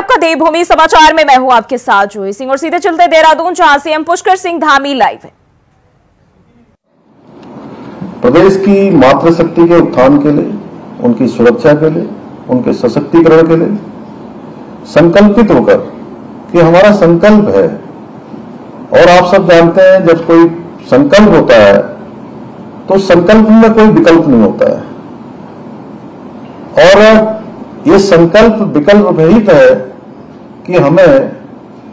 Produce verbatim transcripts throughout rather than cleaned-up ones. आपका देवभूमि समाचार में मैं हूं आपके साथ जोशी सिंह और सीधे चलते देहरादून जहां सीएम पुष्कर सिंह धामी लाइव है। प्रदेश की मातृशक्ति के उत्थान के लिए, उनकी सुरक्षा के लिए, उनके सशक्तिकरण के लिए संकल्पित होकर कि हमारा संकल्प है। और आप सब जानते हैं जब कोई संकल्प होता है तो संकल्प में कोई विकल्प नहीं होता है और ये संकल्प विकल्प रहित है कि हमें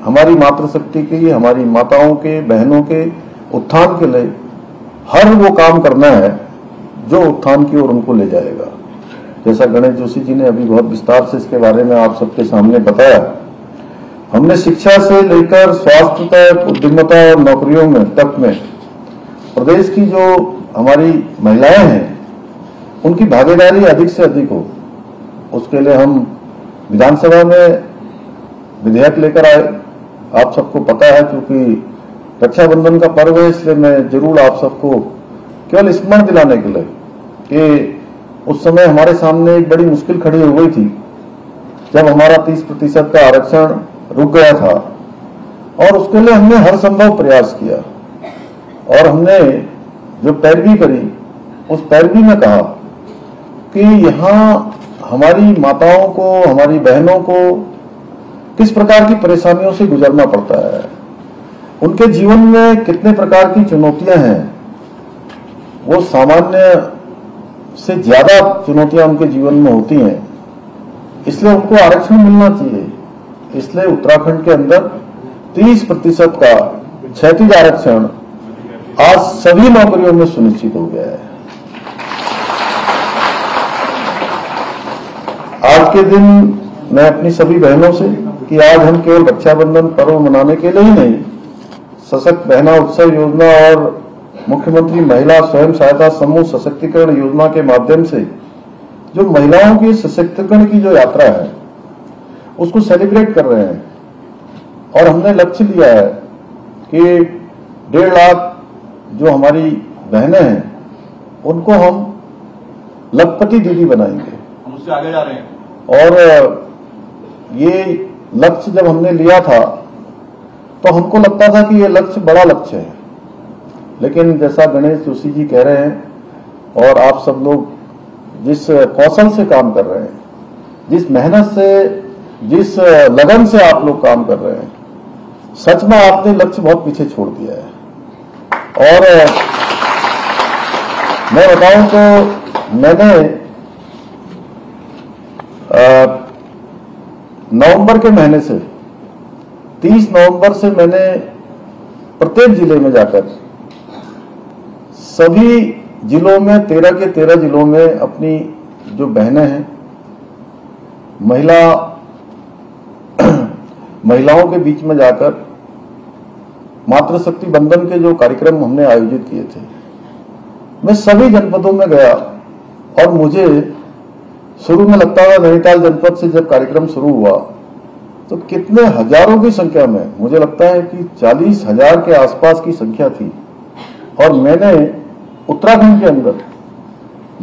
हमारी मातृशक्ति के, हमारी माताओं के, बहनों के उत्थान के लिए हर वो काम करना है जो उत्थान की ओर उनको ले जाएगा। जैसा गणेश जोशी जी ने अभी बहुत विस्तार से इसके बारे में आप सबके सामने बताया, हमने शिक्षा से लेकर स्वास्थ्य तक, उद्यमिता और नौकरियों में तक में प्रदेश की जो हमारी महिलाएं हैं उनकी भागीदारी अधिक से अधिक हो, उसके लिए हम विधानसभा में विधेयक लेकर आए। आप सबको पता है क्योंकि रक्षाबंधन का पर्व है, इसलिए मैं जरूर आप सबको केवल स्मरण दिलाने के लिए कि उस समय हमारे सामने एक बड़ी मुश्किल खड़ी हो गई थी जब हमारा तीस प्रतिशत का आरक्षण रुक गया था और उसके लिए हमने हर संभव प्रयास किया और हमने जो पैरवी करी उस पैरवी में कहा कि यहाँ हमारी माताओं को, हमारी बहनों को किस प्रकार की परेशानियों से गुजरना पड़ता है, उनके जीवन में कितने प्रकार की चुनौतियां हैं, वो सामान्य से ज्यादा चुनौतियां उनके जीवन में होती हैं, इसलिए उनको आरक्षण मिलना चाहिए। इसलिए उत्तराखंड के अंदर तीस प्रतिशत का क्षैतिज आरक्षण आज सभी नौकरियों में सुनिश्चित हो गया है। आज के दिन मैं अपनी सभी बहनों से कि आज हम केवल रक्षाबंधन पर्व मनाने के लिए ही नहीं, सशक्त बहना उत्सव योजना और मुख्यमंत्री महिला स्वयं सहायता समूह सशक्तिकरण योजना के माध्यम से जो महिलाओं के सशक्तिकरण की जो यात्रा है उसको सेलिब्रेट कर रहे हैं। और हमने लक्ष्य लिया है कि डेढ़ लाख जो हमारी बहनें हैं उनको हम लखपति दीदी बनाएंगे आगे जा रहे हैं। और ये लक्ष्य जब हमने लिया था तो हमको लगता था कि ये लक्ष्य बड़ा लक्ष्य है, लेकिन जैसा गणेश जोशी जी कह रहे हैं और आप सब लोग जिस कौशल से काम कर रहे हैं, जिस मेहनत से, जिस लगन से आप लोग काम कर रहे हैं, सच में आपने लक्ष्य बहुत पीछे छोड़ दिया है। और मैं बताऊं तो मैंने नवंबर के महीने से तीस नवंबर से मैंने प्रत्येक जिले में जाकर सभी जिलों में तेरह के तेरह जिलों में अपनी जो बहनें हैं, महिला महिलाओं के बीच में जाकर मातृशक्ति बंधन के जो कार्यक्रम हमने आयोजित किए थे, मैं सभी जनपदों में गया। और मुझे शुरू में लगता था, नैनीताल जनपद से जब कार्यक्रम शुरू हुआ तो कितने हजारों की संख्या में, मुझे लगता है कि चालीस हजार के आसपास की संख्या थी। और मैंने उत्तराखंड के अंदर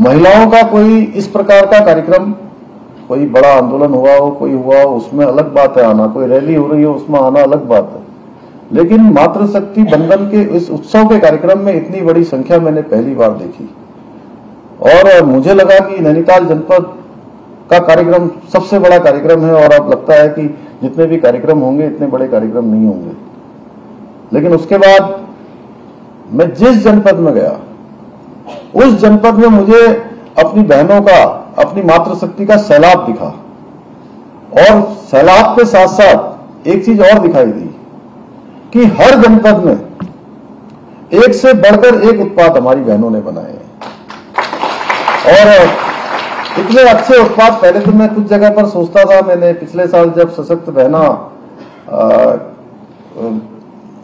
महिलाओं का कोई इस प्रकार का कार्यक्रम, कोई बड़ा आंदोलन हुआ हो, कोई हुआ हो उसमें अलग बात है आना, कोई रैली हो रही हो उसमें आना अलग बात है, लेकिन मातृशक्ति बंधन के इस उत्सव के कार्यक्रम में इतनी बड़ी संख्या मैंने पहली बार देखी। और मुझे लगा कि नैनीताल जनपद का कार्यक्रम सबसे बड़ा कार्यक्रम है और अब लगता है कि जितने भी कार्यक्रम होंगे इतने बड़े कार्यक्रम नहीं होंगे। लेकिन उसके बाद मैं जिस जनपद में गया उस जनपद में मुझे अपनी बहनों का, अपनी मातृशक्ति का सैलाब दिखा और सैलाब के साथ साथ एक चीज और दिखाई दी कि हर जनपद में एक से बढ़कर एक उत्पाद हमारी बहनों ने बनाए और इतने अच्छे उत्पाद। पहले तो मैं कुछ जगह पर सोचता था, मैंने पिछले साल जब सशक्त बहना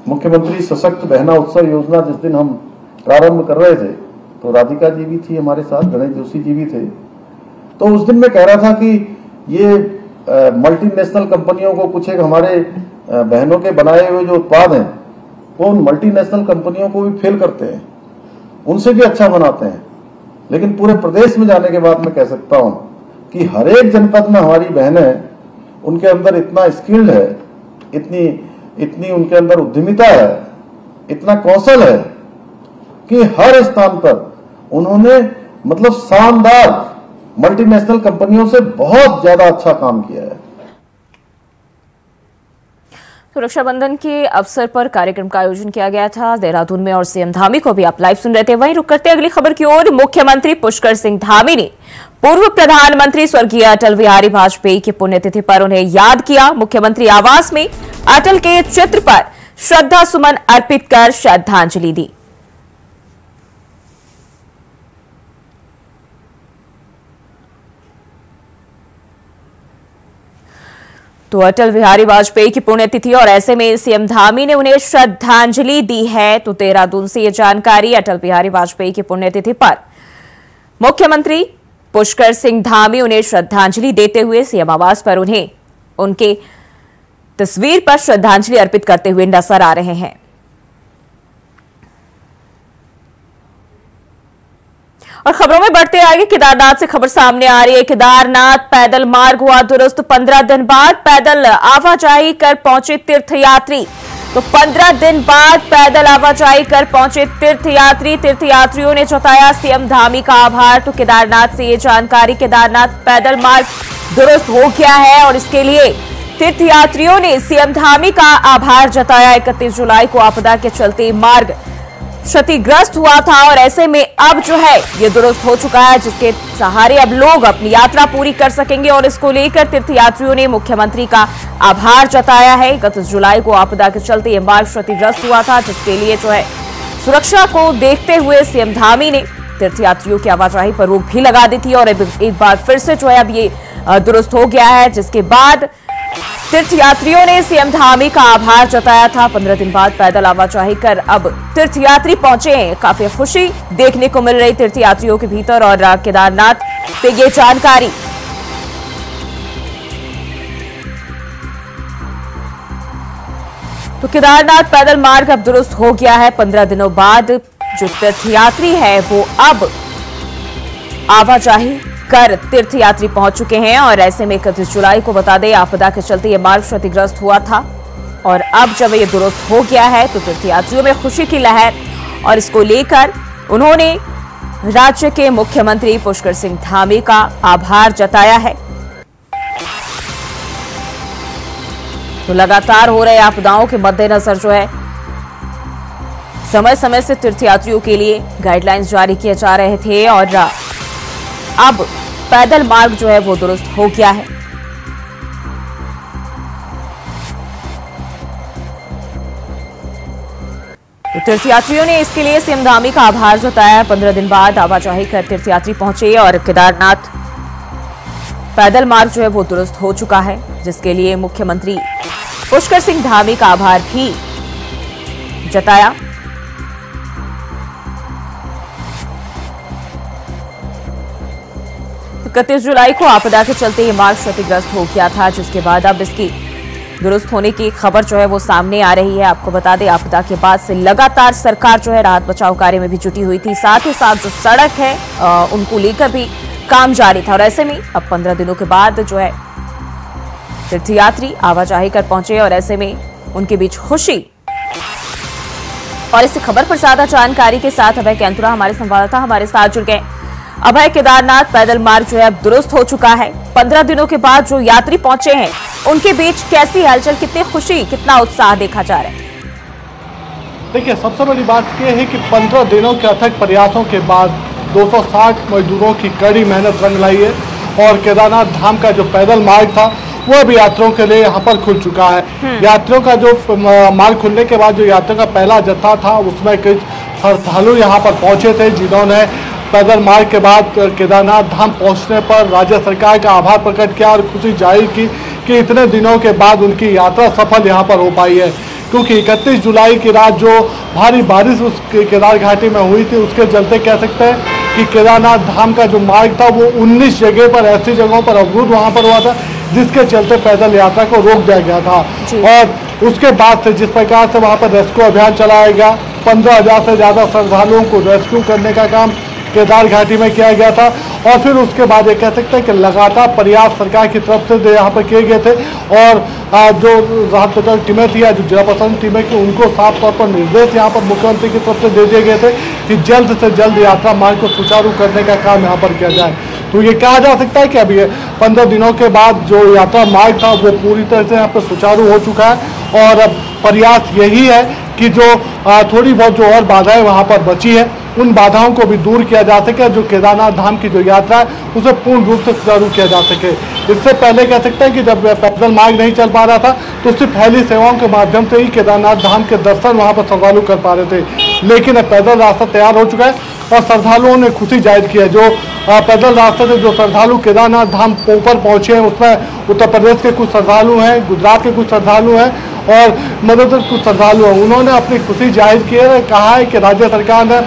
मुख्यमंत्री सशक्त बहना उत्सव योजना जिस दिन हम प्रारंभ कर रहे थे तो राधिका जी भी थी हमारे साथ, गणेश जोशी जी भी थे, तो उस दिन मैं कह रहा था कि ये मल्टीनेशनल कंपनियों को कुछ एक हमारे बहनों के बनाए हुए जो उत्पाद हैं वो उन मल्टीनेशनल कंपनियों को भी फेल करते हैं, उनसे भी अच्छा बनाते हैं। लेकिन पूरे प्रदेश में जाने के बाद मैं कह सकता हूं कि हर एक जनपद में हमारी बहनें उनके अंदर इतना स्किल्ड है, इतनी इतनी उनके अंदर उद्यमिता है, इतना कौशल है कि हर स्थान पर उन्होंने मतलब शानदार मल्टीनेशनल कंपनियों से बहुत ज्यादा अच्छा काम किया है। तो रक्षाबंधन के अवसर पर कार्यक्रम का आयोजन किया गया था देहरादून में और सीएम धामी को भी आप लाइव सुन रहे थे। वहीं रुक करते अगली खबर की ओर। मुख्यमंत्री पुष्कर सिंह धामी ने पूर्व प्रधानमंत्री स्वर्गीय अटल बिहारी वाजपेयी की पुण्यतिथि पर उन्हें याद किया। मुख्यमंत्री आवास में अटल के चित्र पर श्रद्धा सुमन अर्पित कर श्रद्धांजलि दी। तो अटल बिहारी वाजपेयी की पुण्यतिथि और ऐसे में सीएम धामी ने उन्हें श्रद्धांजलि दी है। तो देहरादून से ये जानकारी। अटल बिहारी वाजपेयी की पुण्यतिथि पर मुख्यमंत्री पुष्कर सिंह धामी उन्हें श्रद्धांजलि देते हुए सीएम आवास पर उन्हें उनके तस्वीर पर श्रद्धांजलि अर्पित करते हुए नजर आ रहे हैं। और खबरों में बढ़ते आगे केदारनाथ से खबर सामने आ रही है। केदारनाथ पैदल मार्ग हुआ दुरुस्त। पंद्रह दिन बाद पैदल आवाजाही कर पहुंचे तीर्थयात्री। तो पंद्रह दिन बाद पैदल आवाजाही कर पहुंचे तीर्थयात्री। तीर्थयात्रियों ने जताया सीएम धामी का आभार। तो केदारनाथ से ये जानकारी। केदारनाथ पैदल मार्ग दुरुस्त हो गया है और इसके लिए तीर्थयात्रियों ने सीएम धामी का आभार जताया। इकतीस जुलाई को आपदा के चलते मार्ग क्षतिग्रस्त हुआ था और ऐसे में अब जो है ये दुरुस्त हो चुका है, जिसके सहारे अब लोग अपनी यात्रा पूरी कर सकेंगे। और इसको लेकर तीर्थयात्रियों ने मुख्यमंत्री का आभार जताया है। इकतीस जुलाई को आपदा के चलते ये मार्ग क्षतिग्रस्त हुआ था, जिसके लिए जो है सुरक्षा को देखते हुए सीएम धामी ने तीर्थयात्रियों की आवाजाही पर रोक भी लगा दी थी। और एक बार फिर से जो है अब ये दुरुस्त हो गया है, जिसके बाद तीर्थयात्रियों ने सीएम धामी का आभार जताया था। पंद्रह दिन बाद पैदल आवाजाही कर अब तीर्थयात्री पहुंचे हैं। काफी खुशी देखने को मिल रही तीर्थयात्रियों के भीतर। और केदारनाथ से ये जानकारी। तो केदारनाथ पैदल मार्ग अब दुरुस्त हो गया है। पंद्रह दिनों बाद जो तीर्थयात्री है वो अब आवाजाही कर तीर्थयात्री पहुंच चुके हैं। और ऐसे में इकतीस जुलाई को बता दें आपदा के चलते ये मार्ग क्षतिग्रस्त हुआ था और अब जब ये दुरुस्त हो गया है तो तीर्थयात्रियों में खुशी की लहर। और इसको लेकर उन्होंने राज्य के मुख्यमंत्री पुष्कर सिंह धामी का आभार जताया है। तो लगातार हो रहे आपदाओं के मद्देनजर जो है समय समय से तीर्थयात्रियों के लिए गाइडलाइंस जारी किए जा रहे थे और अब पैदल मार्ग जो है वो दुरुस्त हो गया है। तो तीर्थयात्रियों ने इसके लिए सीएम धामी का आभार जताया। पंद्रह दिन बाद आवाजाही कर तीर्थयात्री पहुंचे और केदारनाथ पैदल मार्ग जो है वो दुरुस्त हो चुका है, जिसके लिए मुख्यमंत्री पुष्कर सिंह धामी का आभार भी जताया। इकतीस जुलाई को आपदा के चलते ये मार्ग क्षतिग्रस्त हो गया था, जिसके बाद अब इसकी दुरुस्त होने की खबर जो है वो सामने आ रही है। आपको बता दें आपदा के बाद से लगातार सरकार जो है राहत बचाव कार्य में भी जुटी हुई थी। साथ ही साथ जो सड़क है आ, उनको लेकर भी काम जारी था। और ऐसे में अब पंद्रह दिनों के बाद जो है तीर्थयात्री आवाजाही कर पहुंचे और ऐसे में उनके बीच खुशी। और इस खबर पर ज्यादा जानकारी के साथ अभय कैंतुरा हमारे संवाददाता हमारे साथ जुड़ गए। अभय, केदारनाथ पैदल मार्ग जो है अब दुरुस्त हो चुका है। पंद्रह दिनों के बाद जो यात्री पहुंचे हैं उनके बीच कैसी हलचल, कितनी खुशी, कितना उत्साह देखा जा रहा है? देखिए, सबसे बड़ी बात यह है कि पंद्रह दिनों के अथक प्रयासों के बाद दो सौ साठ मजदूरों की कड़ी मेहनत रंग लाई है और केदारनाथ धाम का जो पैदल मार्ग था वह भी यात्रियों के लिए यहाँ पर खुल चुका है। यात्रियों का जो मार्ग खुलने के बाद जो यात्रियों का पहला जत्था था उसमें कई श्रद्धालु यहाँ पर पहुंचे थे, जिन्होंने पैदल मार्ग के बाद केदारनाथ धाम पहुंचने पर राज्य सरकार का आभार प्रकट किया और खुशी जाहिर की कि इतने दिनों के बाद उनकी यात्रा सफल यहां पर हो पाई है। क्योंकि इकतीस जुलाई की रात जो भारी बारिश उस केदार घाटी में हुई थी उसके चलते कह सकते हैं कि केदारनाथ धाम का जो मार्ग था वो उन्नीस जगह पर ऐसी जगहों पर अवरुद्ध वहाँ पर हुआ था, जिसके चलते पैदल यात्रा को रोक दिया गया था। और उसके बाद से जिस प्रकार से वहाँ पर रेस्क्यू अभियान चलाया गया, पंद्रह हज़ार से ज़्यादा श्रद्धालुओं को रेस्क्यू करने का काम केदार घाटी में किया गया था। और फिर उसके बाद ये कह सकते हैं कि लगातार प्रयास सरकार की तरफ से जो यहाँ पर किए गए थे और जो राहत बचाव टीमें थी या जो जिला प्रशासन टीमें थी उनको साफ तौर पर निर्देश यहाँ पर मुख्यमंत्री की तरफ से दे दिए गए थे कि जल्द से जल्द यात्रा मार्ग को सुचारू करने का काम यहाँ पर किया जाए। तो ये कहा जा सकता है कि अभी पंद्रह दिनों के बाद जो यात्रा मार्ग था वो पूरी तरह से यहाँ पर सुचारू हो चुका है और अब प्रयास यही है कि जो थोड़ी बहुत जो और बाधाएं वहाँ पर बची है उन बाधाओं को भी दूर किया जा सके, जो केदारनाथ धाम की जो यात्रा है उसे पूर्ण रूप से सुचारू किया जा सके। इससे पहले कह सकते हैं कि जब पैदल मार्ग नहीं चल पा रहा था तो सिर्फ हेली सेवाओं के माध्यम से ही केदारनाथ धाम के दर्शन वहाँ पर श्रद्धालु कर पा रहे थे, लेकिन अब पैदल रास्ता तैयार हो चुका है और श्रद्धालुओं ने खुशी जाहिर की है। जो पैदल रास्ते से जो श्रद्धालु केदारनाथ धाम ऊपर पहुँचे हैं उसमें उत्तर प्रदेश के कुछ श्रद्धालु हैं, गुजरात के कुछ श्रद्धालु हैं और मध्य प्रदेश कुछ श्रद्धालु हैं। उन्होंने अपनी खुशी जाहिर की है, कहा है कि राज्य सरकार ने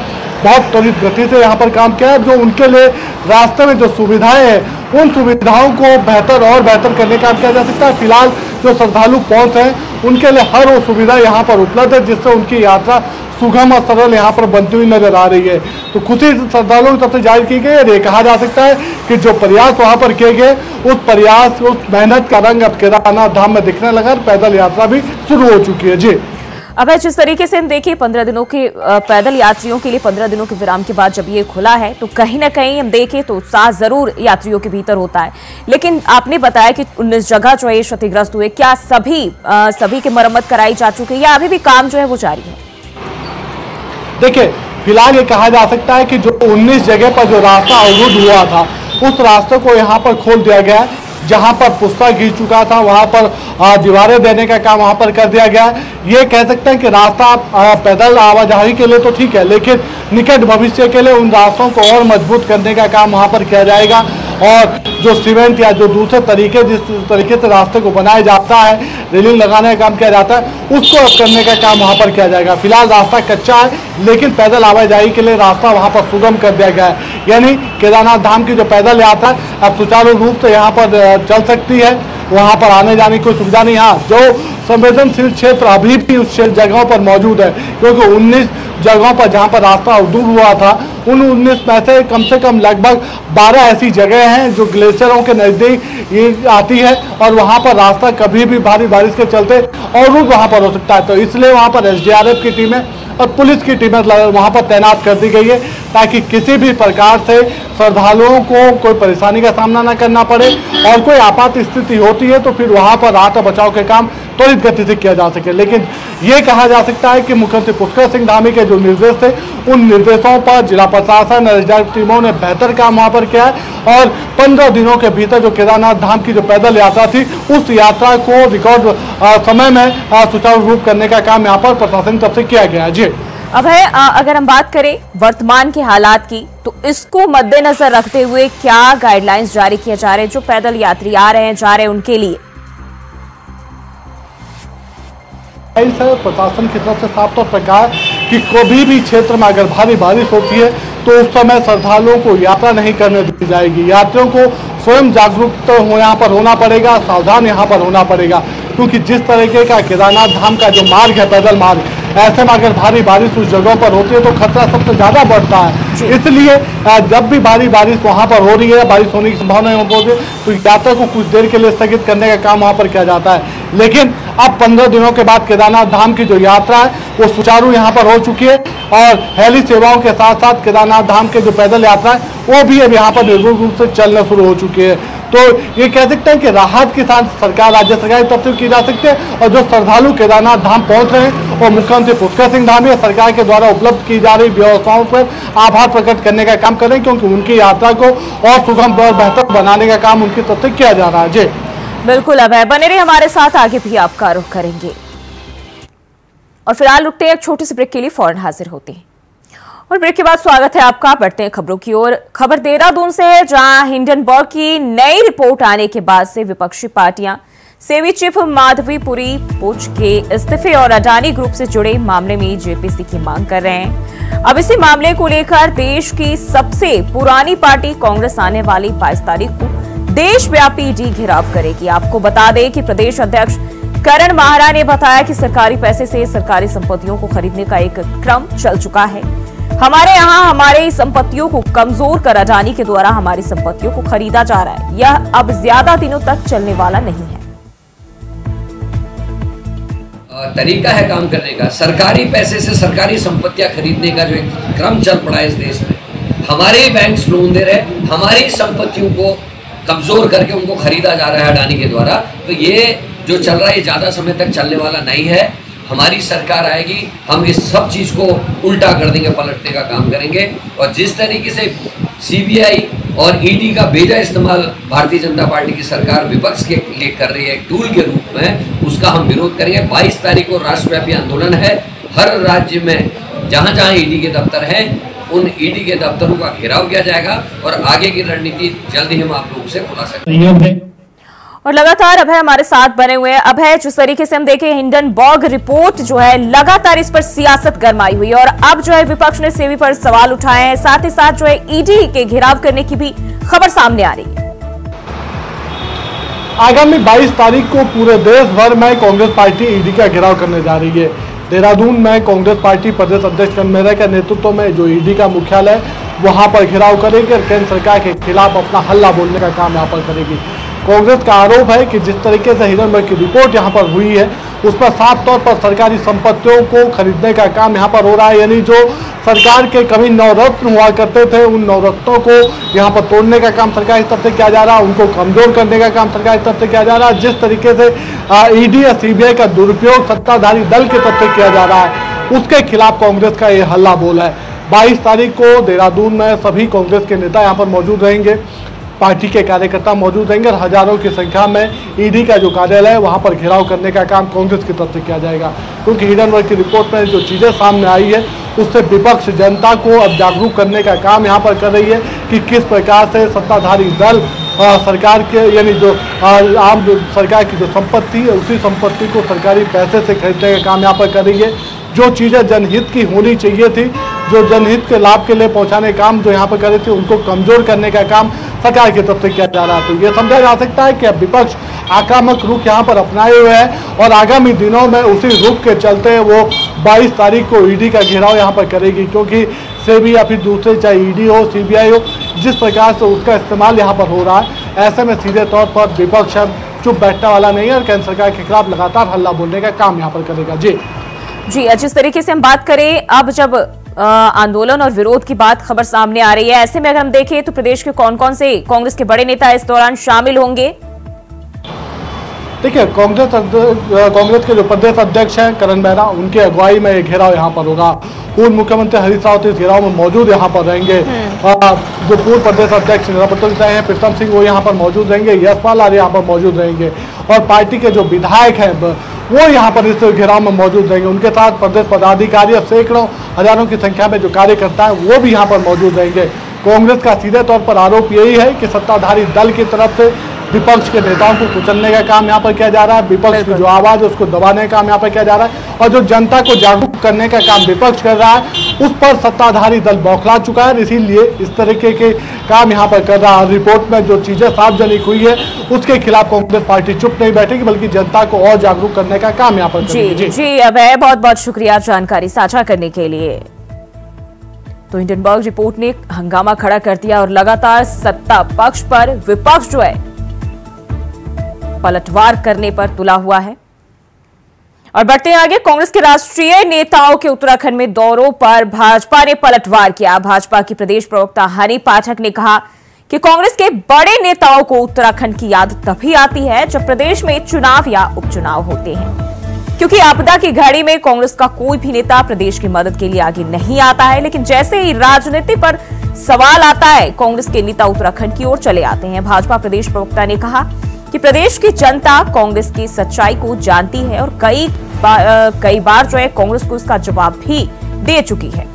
बहुत त्वरित गति से यहाँ पर काम किया है, जो उनके लिए रास्ते में जो सुविधाएँ हैं उन सुविधाओं को बेहतर और बेहतर करने का काम किया जा सकता है। फिलहाल जो श्रद्धालु पहुँच हैं उनके लिए हर वो सुविधा यहाँ पर उपलब्ध है जिससे उनकी यात्रा सुगम और सरल यहाँ पर बनती हुई नजर आ रही है। तो खुशी श्रद्धालुओं की तरफ से जाहिर की गई और ये कहा जा सकता है कि जो प्रयास वहाँ पर किए गए उस प्रयास उस मेहनत का रंग अब केदारनाथ धाम में दिखने लगा और पैदल यात्रा भी शुरू हो चुकी है। जी अब जिस तरीके से हम देखिए पंद्रह दिनों के पैदल यात्रियों के लिए पंद्रह दिनों के विराम के बाद जब ये खुला है तो कहीं ना कहीं हम देखें तो उत्साह जरूर यात्रियों के भीतर होता है, लेकिन आपने बताया कि उन्नीस जगह जो है क्षतिग्रस्त हुए, क्या सभी सभी की मरम्मत कराई जा चुकी है या अभी भी काम जो है वो जारी है? देखिए फिलहाल ये कहा जा सकता है कि जो उन्नीस जगह पर जो रास्ता अवरुद्ध हुआ था उस रास्ते को यहाँ पर खोल दिया गया है। जहाँ पर पुष्कर गिर चुका था वहाँ पर दीवारें देने का काम वहाँ पर कर दिया गया है। ये कह सकते हैं कि रास्ता पैदल आवाजाही के लिए तो ठीक है, लेकिन निकट भविष्य के लिए उन रास्तों को और मजबूत करने का काम वहाँ पर किया जाएगा और जो सीमेंट या जो दूसरे तरीके जिस तरीके से रास्ते को बनाया जाता है, रेलिंग लगाने का काम किया जाता है, उसको अब करने का काम वहाँ पर किया जाएगा। फिलहाल रास्ता कच्चा है, लेकिन पैदल आवाजाही के लिए रास्ता वहाँ पर सुगम कर दिया गया है, यानी केदारनाथ धाम की जो पैदल यात्रा अब सुचारू रूप से यहाँ पर चल सकती है। वहाँ पर आने जाने की कोई सुविधा नहीं। हाँ, जो संवेदनशील क्षेत्र अभी भी उस जगहों पर मौजूद है, क्योंकि उन्नीस जगहों पर जहाँ पर रास्ता अवरुद्ध हुआ था उन उन्नीस में से कम से कम लगभग बारह ऐसी जगह हैं जो ग्लेशियरों के नज़दीक ये आती है और वहाँ पर रास्ता कभी भी भारी बारिश के चलते अवरुद्ध वहाँ पर हो सकता है। तो इसलिए वहाँ पर एस डी आर एफ की टीमें और पुलिस की टीमें वहाँ पर तैनात कर दी गई है ताकि किसी भी प्रकार से श्रद्धालुओं को कोई परेशानी का सामना न करना पड़े और कोई आपात स्थिति होती है तो फिर वहाँ पर राहत और बचाव के काम त्वरित गति से किया जा सके। लेकिन ये कहा जा सकता है कि मुख्यमंत्री पुष्कर सिंह धामी के जो निर्देश थे उन निर्देशों पर जिला प्रशासन और एस डी आर एफ टीमों ने बेहतर काम वहाँ पर किया है और पंद्रह दिनों के भीतर जो केदारनाथ धाम की जो पैदल यात्रा थी उस यात्रा को रिकॉर्ड समय में सुचारू रूप करने का काम यहाँ पर प्रशासन की तरफ से किया गया है। जी अब है अगर हम बात करें वर्तमान के हालात की तो इसको मद्देनजर रखते हुए क्या गाइडलाइंस जारी किए जा रहे हैं जो पैदल यात्री आ रहे हैं जा रहे हैं उनके लिए? प्रशासन की तरफ से साफ तौर पर कहा कि कोई भी क्षेत्र में अगर भारी बारिश होती है तो उस समय श्रद्धालुओं को यात्रा नहीं करने दी जाएगी। यात्रियों को स्वयं जागरूक हो यहाँ पर होना पड़ेगा, सावधान यहाँ पर होना पड़ेगा, क्योंकि जिस तरीके का केदारनाथ धाम का जो मार्ग है पैदल मार्ग, ऐसे में अगर भारी बारिश उस जगहों पर होती है तो खतरा सबसे ज़्यादा बढ़ता है। इसलिए जब भी भारी बारिश वहाँ पर हो रही है, बारिश होने की संभावना होती है तो यात्रा को कुछ देर के लिए स्थगित करने का काम वहाँ पर किया जाता है। लेकिन अब पंद्रह दिनों के बाद केदारनाथ धाम की जो यात्रा है वो सुचारू यहाँ पर हो चुकी है और हेली सेवाओं के साथ साथ केदारनाथ धाम के जो पैदल यात्रा है वो भी अब यहाँ पर निर्विघ्न रूप से चलना शुरू हो चुकी है। तो ये कह सकते हैं कि राहत के साथ सरकार राज्य सरकार की तरफ से की जा सकती है और जो श्रद्धालु केदारनाथ धाम पहुंच रहे हैं और मुख्यमंत्री पुष्कर सिंह धामी और सरकार के द्वारा उपलब्ध की जा रही व्यवस्थाओं पर आभार प्रकट करने का काम कर रहे हैं, क्योंकि उनकी यात्रा को और सुगम और बेहतर बनाने का काम उनकी तरफ से किया जा रहा है। जी बिल्कुल, अब बने रहे हमारे साथ, आगे भी आपका रुख करेंगे और फिलहाल रुकते हैं एक छोटे से ब्रेक के लिए, फौरन हाजिर होते हैं और ब्रेक के बाद स्वागत है आपका। बढ़ते हैं खबरों की ओर। खबर देहरादून से है जहां हिंडनबर्ग की नई रिपोर्ट आने के बाद से विपक्षी पार्टियां सेवी चीफ माधवीपुरी पुच के इस्तीफे और अडानी ग्रुप से जुड़े मामले में जे पी सी की मांग कर रहे हैं। अब इसी मामले को लेकर देश की सबसे पुरानी पार्टी कांग्रेस आने वाली बाईस तारीख को देशव्यापी डी घेराव करेगी। आपको बता दें कि प्रदेश अध्यक्ष करण मेहरा ने बताया कि सरकारी पैसे से सरकारी संपत्तियों को खरीदने का एक क्रम चल चुका है। हमारे यहाँ हमारे संपत्तियों को कमजोर कर अडानी के द्वारा हमारी संपत्तियों को खरीदा जा रहा है। यह अब ज्यादा दिनों तक चलने वाला नहीं है। तरीका है काम करने का, सरकारी पैसे से सरकारी संपत्तियां खरीदने का जो एक क्रम चल पड़ा है इस देश में। हमारे ही बैंक्स लोन दे रहे, हमारी संपत्तियों को कमजोर करके उनको खरीदा जा रहा है अडानी के द्वारा। तो ये जो चल रहा है ये ज्यादा समय तक चलने वाला नहीं है। हमारी सरकार आएगी, हम इस सब चीज को उल्टा कर देंगे, पलटने का काम करेंगे। और जिस तरीके से सीबीआई और ईडी का बेजा इस्तेमाल भारतीय जनता पार्टी की सरकार विपक्ष के लिए कर रही है टूल के रूप में, उसका हम विरोध करेंगे। बाईस तारीख को राष्ट्रव्यापी आंदोलन है। हर राज्य में जहाँ जहाँ ईडी के दफ्तर हैं उन ईडी के दफ्तरों का घेराव किया जाएगा और आगे की रणनीति जल्द ही हम आप लोगों से खुलासा करेंगे। और लगातार अभय हमारे साथ बने हुए हैं। अभय, जिस तरीके से हम देखें हिंडनबर्ग रिपोर्ट जो है लगातार इस पर सियासत गरमाई हुई और अब जो है विपक्ष ने सेवी पर सवाल उठाए हैं, साथ ही साथ जो है ईडी के घेराव करने की भी खबर सामने आ रही है। आगामी बाईस तारीख को पूरे देश भर में कांग्रेस पार्टी ईडी का घेराव करने जा रही है। देहरादून में कांग्रेस पार्टी प्रदेश अध्यक्ष करण मेहरा के नेतृत्व में जो ईडी का मुख्यालय वहां पर घेराव करेगी और केंद्र सरकार के खिलाफ अपना हल्ला बोलने का काम यहाँ पर करेगी। कांग्रेस का आरोप है कि जिस तरीके से हिंडनबर्ग की रिपोर्ट यहाँ पर हुई है उस पर साफ तौर पर सरकारी संपत्तियों को खरीदने का काम यहाँ पर हो रहा है। यानी जो सरकार के कभी नवरत्न हुआ करते थे उन नवरत्नों को यहाँ पर तोड़ने का काम सरकार की तरफ से किया जा रहा है, उनको कमजोर करने का काम सरकार की तरफ से किया जा रहा है। जिस तरीके से ईडी या सीबीआई का दुरुपयोग सत्ताधारी दल की तरफ से किया जा रहा है उसके खिलाफ कांग्रेस का ये हल्ला बोल है। बाईस तारीख को देहरादून में सभी कांग्रेस के नेता यहाँ पर मौजूद रहेंगे, पार्टी के कार्यकर्ता मौजूद रहेंगे और हजारों की संख्या में ईडी का जो कार्यालय है वहां पर घेराव करने का काम कांग्रेस की तरफ से किया जाएगा। क्योंकि हिंडनबर्ग की रिपोर्ट में जो चीज़ें सामने आई है उससे विपक्ष जनता को अब जागरूक करने का काम यहां पर कर रही है कि किस प्रकार से सत्ताधारी दल आ, सरकार के यानी जो आ, आम जो सरकार की जो संपत्ति है उसी संपत्ति को सरकारी पैसे से खरीदने का काम यहाँ पर कर रही है। जो चीज़ें जनहित की होनी चाहिए थी, जो जनहित के लाभ के लिए पहुँचाने काम जो यहाँ पर कर रहे थे उनको कमज़ोर करने का काम सरकार की तरफ से किया जा रहा है। तो ये समझा जा सकता है कि अब विपक्ष आक्रामक रुख यहाँ पर अपनाए हुए है और आगामी दिनों में उसी रुख के चलते वो बाईस तारीख को ईडी का घेराव यहाँ पर करेगी। क्योंकि सेबी या फिर दूसरे चाहे ईडी हो सीबीआई हो जिस प्रकार से उसका इस्तेमाल यहाँ पर हो रहा है ऐसे में सीधे तौर पर विपक्ष चुप बैठने वाला नहीं है और केंद्र सरकार के खिलाफ लगातार हल्ला बोलने का काम यहाँ पर करेगा। जी जी जिस तरीके से हम बात करें अब जब आंदोलन और विरोध की बात खबर सामने आ रही है, ऐसे में अगर हम देखें तो प्रदेश के कौन कौन से कांग्रेस के बड़े नेता इस दौरान शामिल होंगे? देखिए, कांग्रेस कांग्रेस के जो प्रदेश अध्यक्ष हैं करण मेहरा, उनके अगुवाई में एक घेराव यहाँ पर होगा। पूर्व मुख्यमंत्री हरि रावत इस घेराव में मौजूद यहाँ पर रहेंगे। जो पूर्व प्रदेश अध्यक्ष निरापत्ति रहे हैं प्रीतम सिंह वो यहाँ पर मौजूद रहेंगे, यशपाल आर्य यहाँ पर मौजूद रहेंगे और पार्टी के जो विधायक हैं वो यहाँ पर इस घेराव में मौजूद रहेंगे। उनके साथ प्रदेश पदाधिकारी और सैकड़ों हजारों की संख्या में जो कार्यकर्ता हैं वो भी यहाँ पर मौजूद रहेंगे। कांग्रेस का सीधे तौर पर आरोप यही है कि सत्ताधारी दल की तरफ से विपक्ष के नेताओं को कुचलने का काम यहाँ पर किया जा रहा है, विपक्ष की जो आवाज़ है उसको दबाने का काम यहाँ पर किया जा रहा है और जो जनता को जागरूक करने का काम विपक्ष कर रहा है उस पर सत्ताधारी दल बौखला चुका है, इसीलिए इस तरीके के काम यहाँ पर कर रहा है। रिपोर्ट में जो चीज़ें सार्वजनिक हुई है उसके खिलाफ कांग्रेस पार्टी चुप नहीं बैठेगी बल्कि जनता को और जागरूक करने का काम यहाँ पर करेगी। जी जी अभय, बहुत बहुत शुक्रिया जानकारी साझा करने के लिए। तो हिंडनबर्ग रिपोर्ट ने हंगामा खड़ा कर दिया और लगातार सत्ता पक्ष पर विपक्ष जो है पलटवार करने पर तुला हुआ है। और बढ़ते हैं आगे, कांग्रेस के राष्ट्रीय नेताओं के उत्तराखंड में दौरों पर भाजपा ने पलटवार किया। भाजपा के प्रदेश प्रवक्ता हरि पाठक ने कहा कि कांग्रेस के बड़े नेताओं को उत्तराखंड की याद तभी आती है जब प्रदेश में चुनाव या उपचुनाव होते हैं, क्योंकि आपदा की घड़ी में कांग्रेस का कोई भी नेता प्रदेश की मदद के लिए आगे नहीं आता है। लेकिन जैसे ही राजनीति पर सवाल आता है कांग्रेस के नेता उत्तराखंड की ओर चले आते हैं। भाजपा प्रदेश प्रवक्ता ने कहा कि प्रदेश की जनता कांग्रेस की सच्चाई को जानती है और कई बा, कई बार जो है कांग्रेस को इसका जवाब भी दे चुकी है।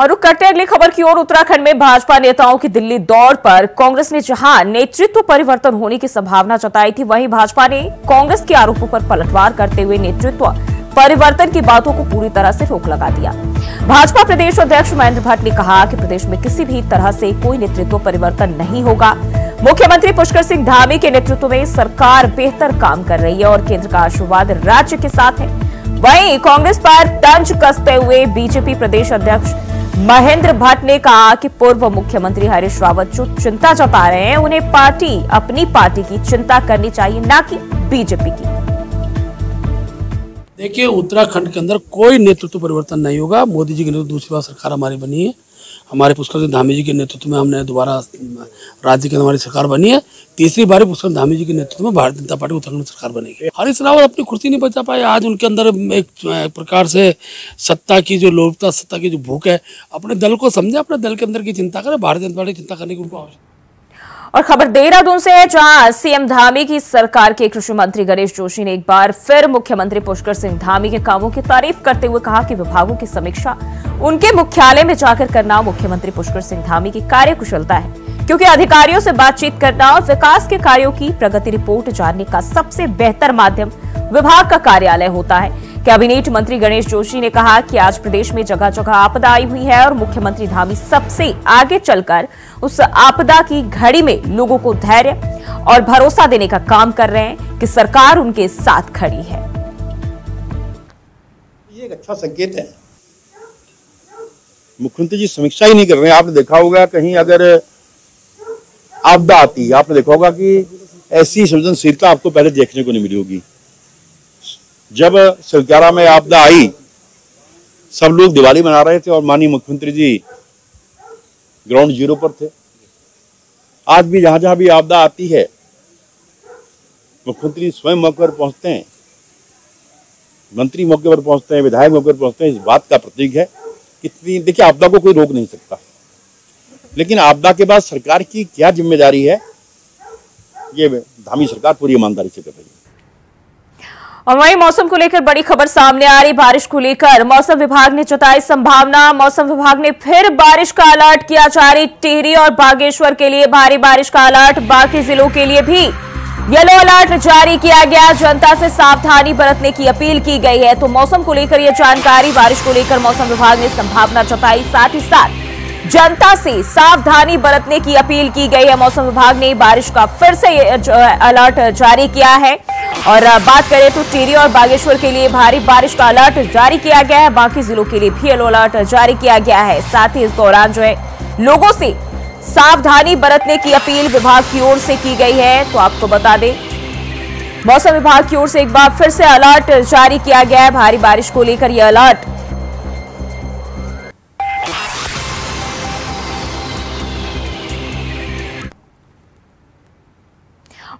और रुक करते हैं अगली खबर की ओर। उत्तराखंड में भाजपा नेताओं की दिल्ली दौड़ पर कांग्रेस ने जहां नेतृत्व परिवर्तन होने की संभावना जताई थी, वहीं भाजपा ने कांग्रेस के आरोपों पर पलटवार करते हुए नेतृत्व परिवर्तन की बातों को पूरी तरह से रोक लगा दिया। भाजपा प्रदेश अध्यक्ष महेंद्र भट्ट ने कहा कि प्रदेश में किसी भी तरह से कोई नेतृत्व परिवर्तन नहीं होगा। मुख्यमंत्री पुष्कर सिंह धामी के नेतृत्व में सरकार बेहतर काम कर रही है और केंद्र का आशीर्वाद राज्य के साथ है। वहीं कांग्रेस पर तंज कसते हुए बीजेपी प्रदेश अध्यक्ष महेंद्र भट्ट ने कहा कि पूर्व मुख्यमंत्री हरि रावत जो चिंता जता रहे हैं, उन्हें पार्टी अपनी पार्टी की चिंता करनी चाहिए, ना कि बीजेपी की। देखिए, उत्तराखंड के अंदर कोई नेतृत्व परिवर्तन नहीं होगा। मोदी जी के नेतृत्व दूसरी बार सरकार हमारी बनी है। हमारे पुष्कर सिंह धामी जी के नेतृत्व में हमने दोबारा राज्य के हमारी सरकार बनी है। तीसरी बार पुष्कर धामी जी के नेतृत्व में भारतीय जनता पार्टी उत्तराखंड सरकार बनेगी। हरि रावत अपनी कुर्सी नहीं बचा पाए। आज उनके अंदर एक प्रकार से सत्ता की जो लोभता, सत्ता की जो भूख है, अपने दल को समझे, अपने दल के अंदर की चिंता करें। भारतीय जनता पार्टी की चिंता करने की उनको आवश्यकता। और खबर देहरादून से है, जहां सीएम धामी की सरकार के कृषि मंत्री गणेश जोशी ने एक बार फिर मुख्यमंत्री पुष्कर सिंह धामी के कामों की तारीफ करते हुए कहा कि विभागों की समीक्षा उनके मुख्यालय में जाकर करना मुख्यमंत्री पुष्कर सिंह धामी की कार्यकुशलता है, क्योंकि अधिकारियों से बातचीत करना और विकास के कार्यों की प्रगति रिपोर्ट जानने का सबसे बेहतर माध्यम विभाग का कार्यालय होता है। कैबिनेट मंत्री गणेश जोशी ने कहा कि आज प्रदेश में जगह जगह आपदा आई हुई है और मुख्यमंत्री धामी सबसे आगे चलकर उस आपदा की घड़ी में लोगों को धैर्य और भरोसा देने का काम कर रहे हैं कि सरकार उनके साथ खड़ी है। ये एक अच्छा संकेत है। मुख्यमंत्री जी समीक्षा ही नहीं कर रहे हैं। आपने देखा होगा कहीं अगर आपदा आती है, आपने देखा होगा कि ऐसी संवेदनशीलता आपको पहले देखने को नहीं मिली होगी। जब सरकारा में आपदा आई, सब लोग दिवाली मना रहे थे और माननीय मुख्यमंत्री जी ग्राउंड जीरो पर थे। आज भी जहां जहां भी आपदा आती है, मुख्यमंत्री स्वयं मौके पर पहुंचते हैं, मंत्री मौके पर पहुंचते हैं, विधायक मौके पर पहुंचते हैं। इस बात का प्रतीक है। इतनी देखिए, आपदा को कोई रोक नहीं सकता, लेकिन आपदा के बाद सरकार की क्या जिम्मेदारी है, ये धामी सरकार पूरी ईमानदारी से कर रही है। और वहीं मौसम को लेकर बड़ी खबर सामने आ रही। बारिश को लेकर मौसम विभाग ने जताई संभावना। मौसम विभाग ने फिर बारिश का अलर्ट किया जारी। टिहरी और बागेश्वर के लिए भारी बारिश का अलर्ट, बाकी जिलों के लिए भी येलो अलर्ट जारी किया गया। जनता से सावधानी बरतने की अपील की गई है। तो मौसम को लेकर यह जानकारी, बारिश को लेकर मौसम विभाग ने संभावना जताई, साथ ही साथ जनता से सावधानी बरतने की अपील की गई है। मौसम विभाग ने बारिश का फिर से अलर्ट जारी किया है। और बात करें तो टिहरी और बागेश्वर के लिए भारी बारिश का अलर्ट जारी किया गया है। बाकी जिलों के लिए भी येलो अलर्ट जारी किया गया है। साथ ही इस दौरान जो है लोगों से सावधानी बरतने की अपील विभाग की ओर से की गई है। तो आपको बता दें, मौसम विभाग की ओर से एक बार फिर से अलर्ट जारी किया गया है। भारी बारिश को लेकर यह अलर्ट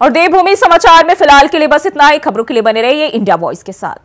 और देवभूमि समाचार में फिलहाल के लिए बस इतना ही। खबरों के लिए बने रहिए इंडिया वॉइस के साथ।